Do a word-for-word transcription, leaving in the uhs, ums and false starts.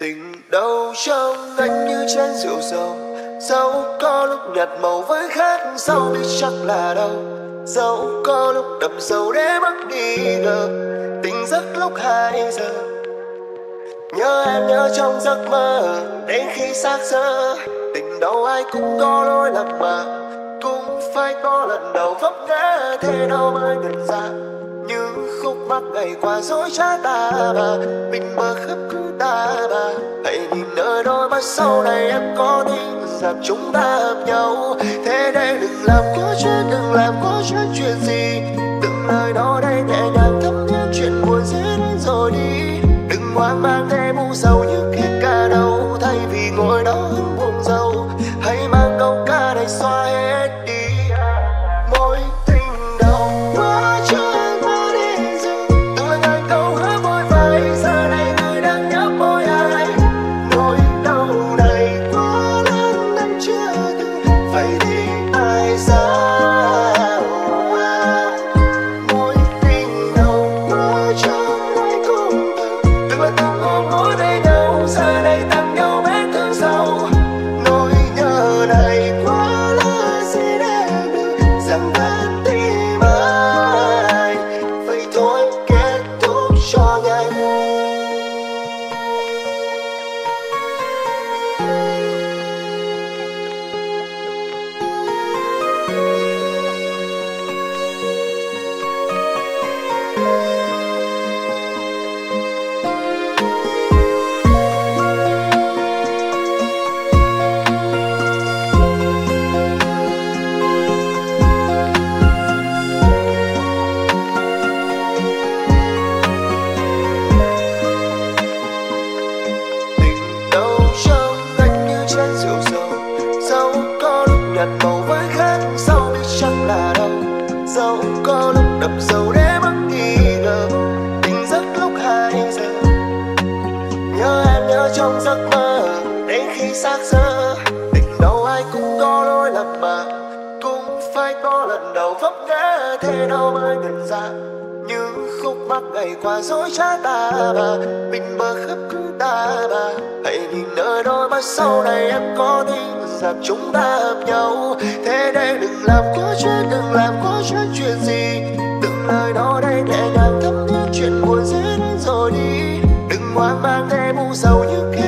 Tình đâu trong anh như chén rượu dầu, dẫu có lúc nhạt màu với khác, dẫu biết chắc là đâu, dẫu có lúc đậm sâu để mất đi ngờ. Tình giấc lúc hai giờ, nhớ em nhớ trong giấc mơ, đến khi xác xơ. Tình đâu ai cũng có lỗi lầm mà, cũng phải có lần đầu vấp ngã, thế đâu mới nhận ra những khúc mắc ngày qua dối trá ta bà. Mình mơ khép cứ ta bà, hãy nhìn nơi đôi mắt sau này em có tin rằng chúng ta hợp nhau. Thế đây đừng làm có chuyện, đừng làm có chuyện chuyện gì, từng lời đó đây nhẹ nhàng thấm thiết chuyện buồn sẽ đến rồi đi. Đừng hoang mang thêm u sầu như khi cả đầu, thay vì ngồi đó hứng buồn rầu, hãy mang câu ca này xoa hết đi. Chuyện buồn sẽ đến rồi đi, đừng hoang mang thêm u sầu như